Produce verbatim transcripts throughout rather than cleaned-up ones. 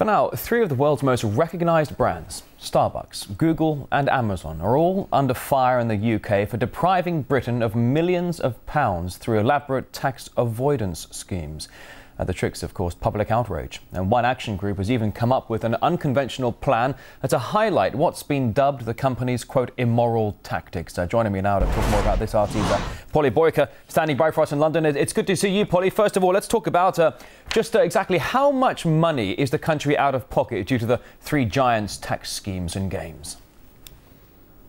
For now, three of the world's most recognized brands, Starbucks, Google and Amazon, are all under fire in the U K for depriving Britain of millions of pounds through elaborate tax avoidance schemes. Uh, the tricks have caused public outrage, and one action group has even come up with an unconventional plan to highlight what's been dubbed the company's, quote, immoral tactics. Uh, joining me now to talk more about this, R T's uh, Polly Boyka, standing by for us in London. It's good to see you, Polly. First of all, let's talk about uh, just uh, exactly how much money is the country out of pocket due to the three giants' tax schemes and games?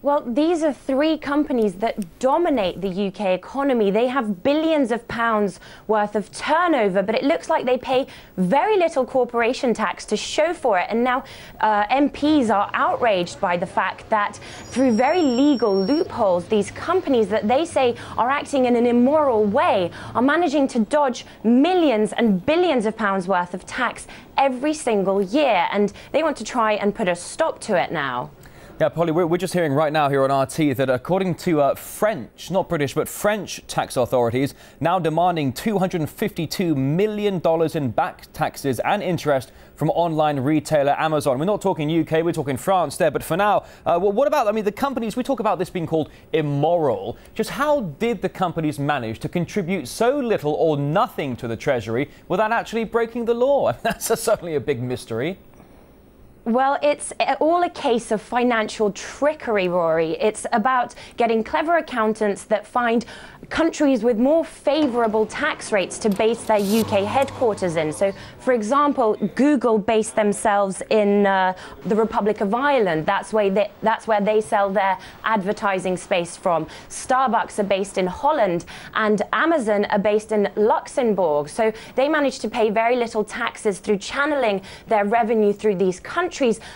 Well, these are three companies that dominate the U K economy. They have billions of pounds worth of turnover, but it looks like they pay very little corporation tax to show for it. And now uh, M Ps are outraged by the fact that through very legal loopholes, these companies that they say are acting in an immoral way are managing to dodge millions and billions of pounds worth of tax every single year. And they want to try and put a stop to it now. Yeah, Polly, we're just hearing right now here on R T that according to uh, French, not British, but French tax authorities now demanding two hundred fifty-two million dollars in back taxes and interest from online retailer Amazon. We're not talking U K, we're talking France there. But for now, uh, well, what about, I mean, the companies, we talk about this being called immoral. Just how did the companies manage to contribute so little or nothing to the Treasury without actually breaking the law? That's a, certainly a big mystery. Well, it's all a case of financial trickery, Rory. It's about getting clever accountants that find countries with more favourable tax rates to base their U K headquarters in. So, for example, Google based themselves in uh, the Republic of Ireland. That's where, they, that's where they sell their advertising space from. Starbucks are based in Holland, and Amazon are based in Luxembourg. So they manage to pay very little taxes through channeling their revenue through these countries.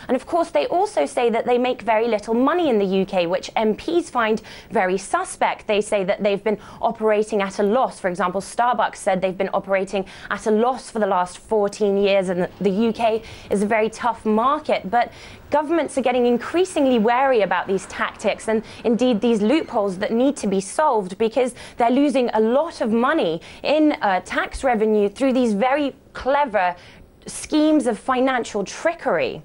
And of course, they also say that they make very little money in the U K, which M Ps find very suspect. They say that they've been operating at a loss. For example, Starbucks said they've been operating at a loss for the last fourteen years, and the U K is a very tough market. But governments are getting increasingly wary about these tactics and indeed these loopholes that need to be solved, because they're losing a lot of money in uh, tax revenue through these very clever schemes of financial trickery.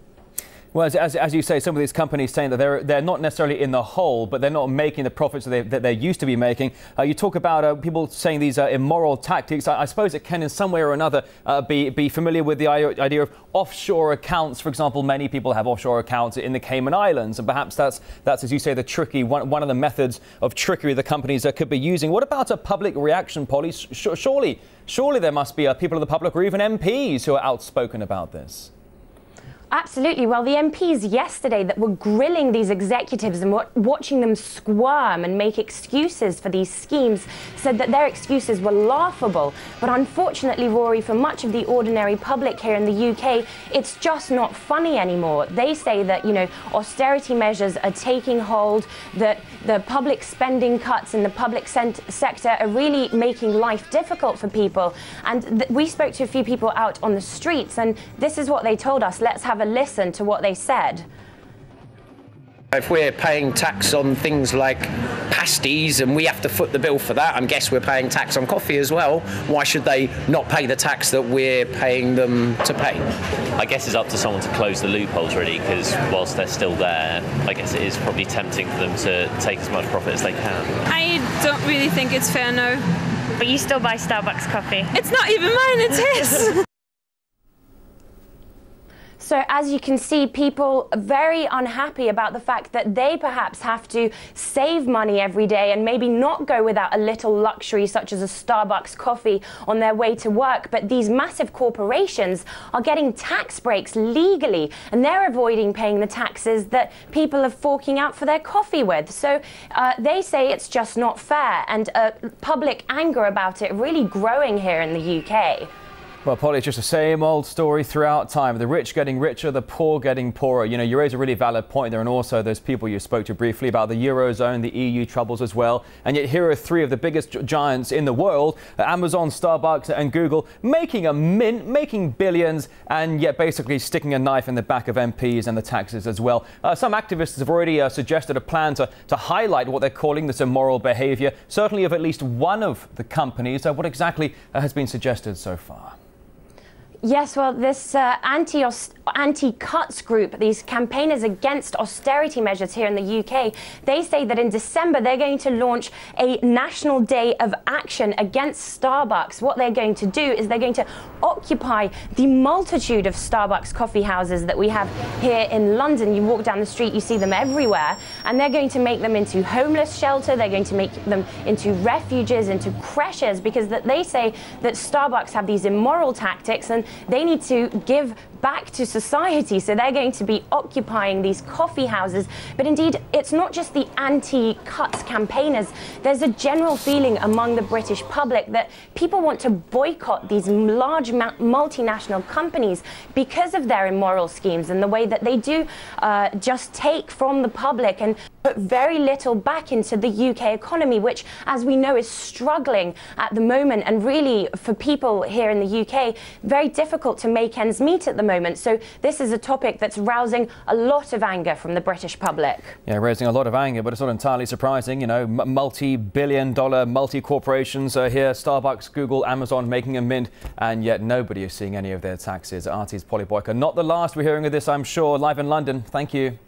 Well, as, as, as you say, some of these companies saying that they're, they're not necessarily in the hole, but they're not making the profits that, they, that they're used to be making. Uh, you talk about uh, people saying these are uh, immoral tactics. I, I suppose it can in some way or another uh, be, be familiar with the idea of offshore accounts. For example, many people have offshore accounts in the Cayman Islands, and perhaps that's, that's as you say, the tricky one, one of the methods of trickery the companies uh, could be using. What about a public reaction, Polly? Surely, surely there must be uh, people in the public or even M Ps who are outspoken about this. Absolutely. Well, the M Ps yesterday that were grilling these executives and watching them squirm and make excuses for these schemes said that their excuses were laughable. But unfortunately, Rory, for much of the ordinary public here in the U K, it's just not funny anymore. They say that, you know, austerity measures are taking hold, that the public spending cuts in the public sector are really making life difficult for people. And we spoke to a few people out on the streets, and this is what they told us. Let's have a listen to what they said. If we're paying tax on things like pasties and we have to foot the bill for that, I guess we're paying tax on coffee as well. Why should they not pay the tax that we're paying them to pay? I guess it's up to someone to close the loopholes, really, because whilst they're still there, I guess it is probably tempting for them to take as much profit as they can. I don't really think it's fair, no. But you still buy Starbucks coffee. It's not even mine, it's his! So as you can see, people are very unhappy about the fact that they perhaps have to save money every day and maybe not go without a little luxury such as a Starbucks coffee on their way to work. But these massive corporations are getting tax breaks legally, and they're avoiding paying the taxes that people are forking out for their coffee with. So uh, they say it's just not fair, and uh, public anger about it really growing here in the U K. Well, Polly, it's just the same old story throughout time. The rich getting richer, the poor getting poorer. You know, you raise a really valid point there. And also those people you spoke to briefly about the Eurozone, the E U troubles as well. And yet here are three of the biggest giants in the world, Amazon, Starbucks and Google, making a mint, making billions, and yet basically sticking a knife in the back of M Ps and the taxes as well. Uh, some activists have already uh, suggested a plan to, to highlight what they're calling this immoral behavior, certainly of at least one of the companies. Uh, what exactly uh, has been suggested so far? Yes, well, this uh, anti-austerity anti-cuts group, these campaigners against austerity measures here in the U K, they say that in December they're going to launch a national day of action against Starbucks. What they're going to do is they're going to occupy the multitude of Starbucks coffee houses that we have here in London. You walk down the street, you see them everywhere, and they're going to make them into homeless shelter, they're going to make them into refuges, into creches, because that they say that Starbucks have these immoral tactics and they need to give back to society. So they're going to be occupying these coffee houses. But indeed, it's not just the anti-cuts campaigners. There's a general feeling among the British public that people want to boycott these large multinational companies because of their immoral schemes and the way that they do uh, just take from the public and put very little back into the U K economy, which, as we know, is struggling at the moment, and really for people here in the U K, very difficult to make ends meet at the moment. So this is a topic that's rousing a lot of anger from the British public. Yeah, raising a lot of anger, but it's not entirely surprising. You know, multi-billion dollar multi-corporations are here, Starbucks, Google, Amazon making a mint, and yet nobody is seeing any of their taxes. R T's Polly Boyka, not the last we're hearing of this, I'm sure, live in London. Thank you.